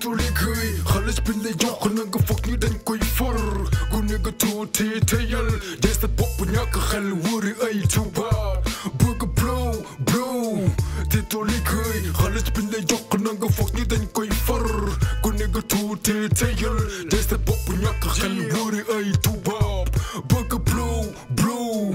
뚫리그이 할레스빌레요 그는 그 fuck you 된 거이 for 군의 그 두티 태열 예스 뽀뽀냐 그 할우리 에이 투바 불그 blow blow 뒤뚫리그이 할레스빌레요 그는 그 fuck you 된 거이 for 군의 그 두티 태열 예스 뽀뽀냐 그 할우리 에이 투바 불그 blow blow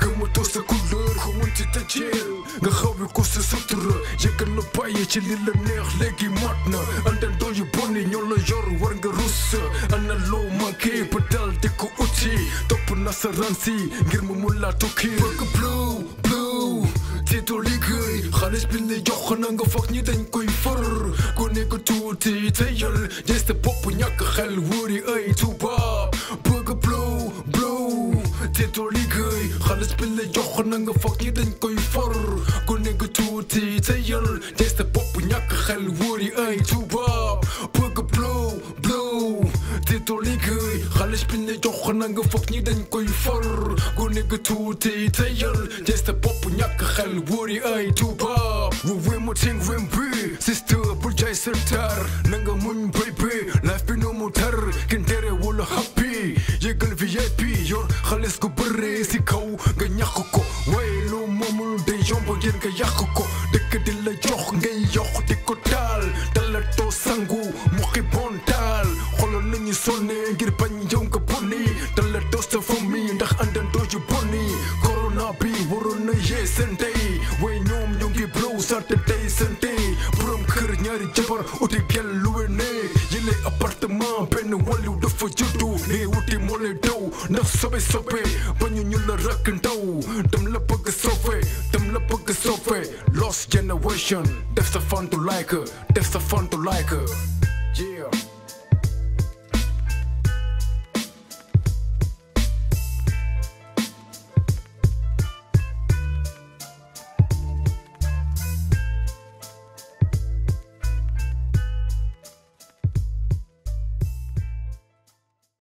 come with us a couleur, who wanted the jail. The how you cost the sutter, you can not buy it, you little neck, leggy matna. And then do you bunny, you're warga russa ana low monkey pedal de ko uti top nasaransi ngir mu mulla toki blue blue tito ligui khalis bin ne joxna nga fokk ñi dañ koy for ko ne ko tuuti tayal jeste pop ñak xel wori ay tuba blue blue tito ligui khalis bin ne joxna nga fokk ñi dañ koy for ko ne ko tuuti tayal jeste pop ñak xel wori ay tuba Alles bin ich doch an angefuckt, nie den Käufer. Gönne getuti, Tail, Jester Pop und Jacke, Hell, Woody, I, Tuba. Wo wir mit Ting, Wim, B, Sister, Bulja, Sertar, Nanga Mun, Baby, Life bin nur Mutter, Kindere, Wolle, Happy, Jägel, VIP, Jor, Alles Gubere, Sikau, Ganyakoko, Wailo, Momul, De Jombo, Jirga, Jakoko, Dicke, Dille, Joch, Gay, Joch, Dikotal, Dalato, Sangu, Mochi, Bontal, Holo, Nini, Sonne, Girpan, Sunday, when you give blows Saturday, Sunday, Brum Kurnyari Jabber, Uti Piel Luene, Yele Apartment, Ben Walu, the Fujudu, He Uti Moledo, Nasobe Sobe, Panunula Rakando, Dumlapoka Sofe, Dumlapoka Sofe, Lost Generation, that's a fun to like her, yeah.